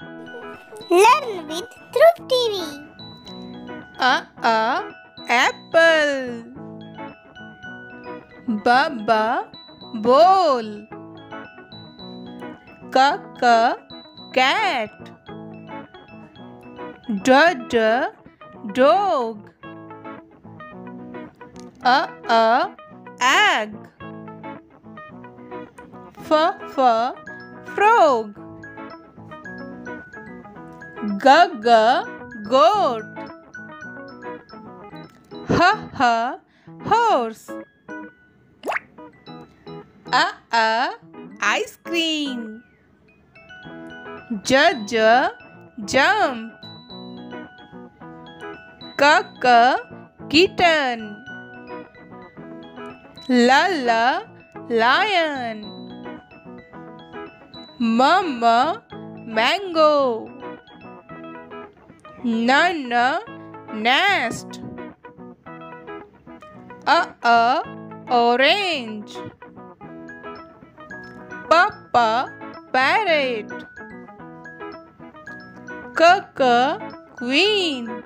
Learn with Dhruv TV. Apple. Baba bowl. Kaka cat. Dada dog. Egg. Frog. Gaga goat. Horse. Ice cream. Jump. Kaka kitten. Lala lion. Mama mango. Nana nest. Orange. Papa parrot. Kaka queen.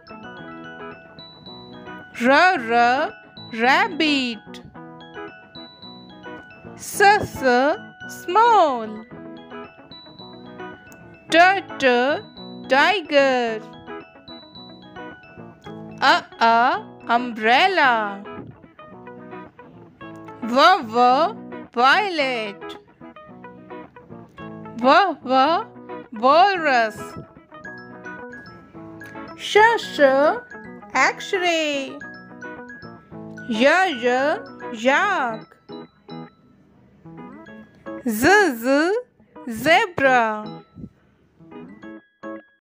Rara rabbit. Sasa small. Tata tiger. Umbrella. Wawa violet. Wawa walrus. Shasha x-ray. Yaya yak. Zebra.